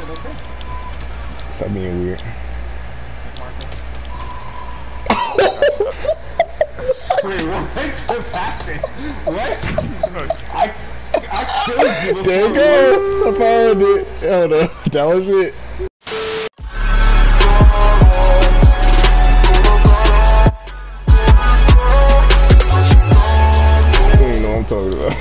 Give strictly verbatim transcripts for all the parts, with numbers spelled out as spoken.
said okay. Stop being weird. Wait, what just happened? What? I I killed you. There you go. I found it. Oh no, that was it. I don't know what I'm talking about.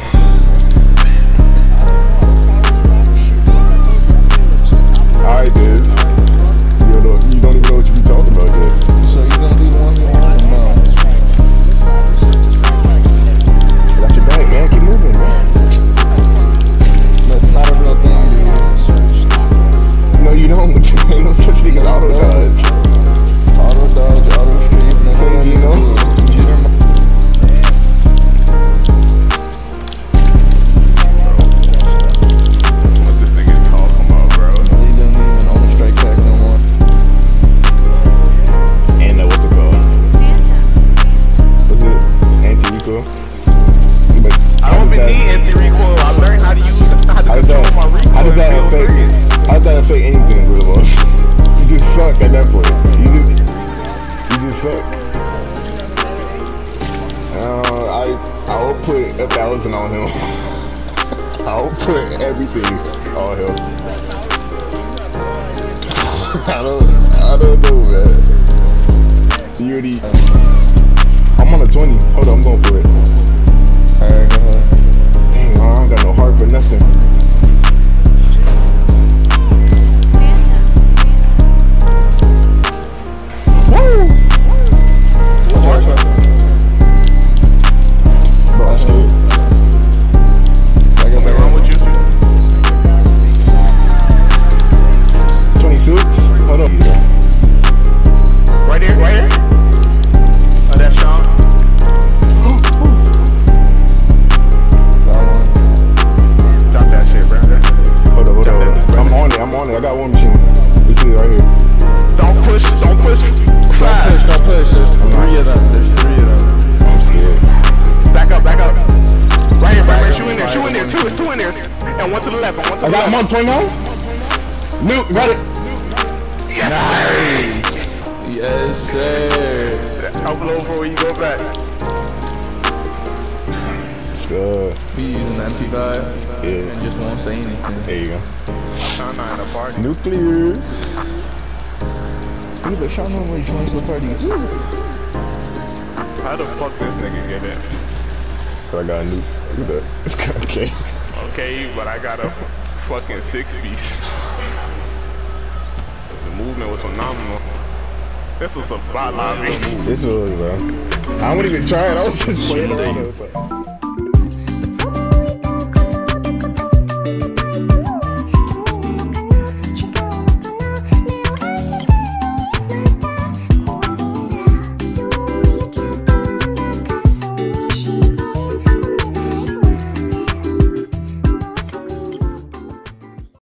A thousand on him. I'll put everything on him. I don't, I don't know, man. You already. I'm on a twenty. Hold on, I'm going for it. Alright, go ahead. Dang, I don't got no heart for nothing. I got one point nine. Nuke, got it. Yes. Nice. Yes, sir. I'll blow before you go back. It's good. Be using the M P five. Yeah. And just won't say anything. There you go. I'm not in a party. Nuclear. Yeah, but y'all know when joins the party. How the fuck this nigga get in? Cause I got a nuke. Look at that. Okay. Okay, but I got a fucking six piece. The movement was phenomenal. This was a bot lobby. This was, bro. I wouldn't even try it. I was just playing around.